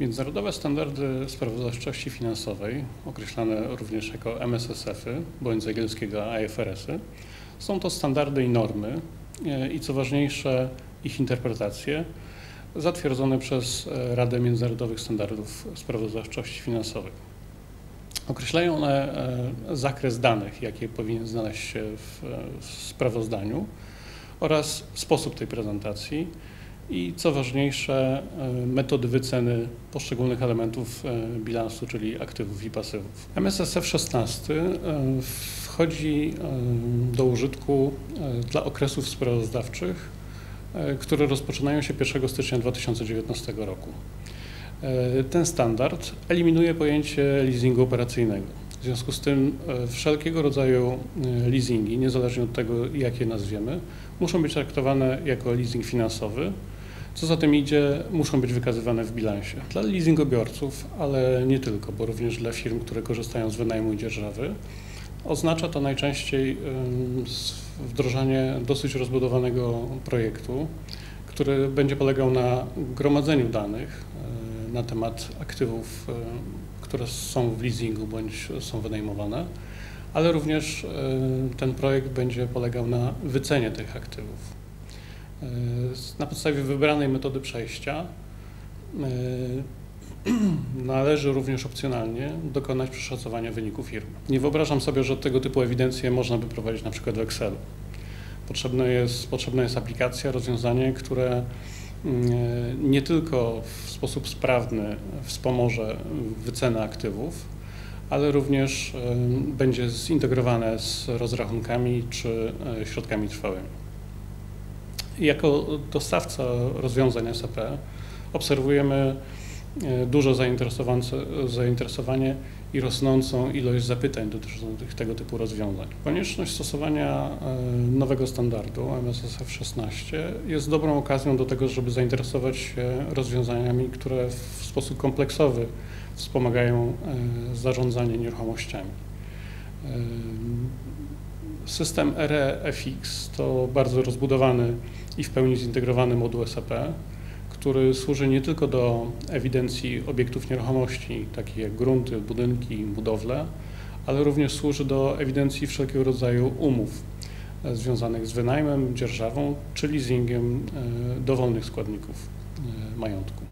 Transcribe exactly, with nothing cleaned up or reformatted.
Międzynarodowe standardy sprawozdawczości finansowej, określane również jako M S S F y bądź z angielskiego I F R S y, są to standardy i normy i co ważniejsze ich interpretacje zatwierdzone przez Radę Międzynarodowych Standardów Sprawozdawczości Finansowej. Określają one zakres danych, jakie powinien znaleźć się w, w sprawozdaniu oraz sposób tej prezentacji i co ważniejsze metody wyceny poszczególnych elementów bilansu, czyli aktywów i pasywów. M S S F szesnaście wchodzi do użytku dla okresów sprawozdawczych, które rozpoczynają się pierwszego stycznia dwa tysiące dziewiętnastego roku. Ten standard eliminuje pojęcie leasingu operacyjnego. W związku z tym wszelkiego rodzaju leasingi, niezależnie od tego, jak je nazwiemy, muszą być traktowane jako leasing finansowy. Co za tym idzie, muszą być wykazywane w bilansie. Dla leasingobiorców, ale nie tylko, bo również dla firm, które korzystają z wynajmu i dzierżawy, oznacza to najczęściej wdrożenie dosyć rozbudowanego projektu, który będzie polegał na gromadzeniu danych na temat aktywów, które są w leasingu bądź są wynajmowane, ale również ten projekt będzie polegał na wycenie tych aktywów. Na podstawie wybranej metody przejścia należy również opcjonalnie dokonać przeszacowania wyników firm. Nie wyobrażam sobie, że tego typu ewidencję można by prowadzić na przykład w Excelu. Potrzebna jest, potrzebna jest aplikacja, rozwiązanie, które nie tylko w sposób sprawny wspomoże wycenę aktywów, ale również będzie zintegrowane z rozrachunkami czy środkami trwałymi. Jako dostawca rozwiązań S A P obserwujemy duże zainteresowanie i rosnącą ilość zapytań dotyczących tego typu rozwiązań. Konieczność stosowania nowego standardu M S S F szesnaście jest dobrą okazją do tego, żeby zainteresować się rozwiązaniami, które w sposób kompleksowy wspomagają zarządzanie nieruchomościami. System R E F X to bardzo rozbudowany i w pełni zintegrowany moduł S A P, który służy nie tylko do ewidencji obiektów nieruchomości, takich jak grunty, budynki, budowle, ale również służy do ewidencji wszelkiego rodzaju umów związanych z wynajmem, dzierżawą czy leasingiem dowolnych składników majątku.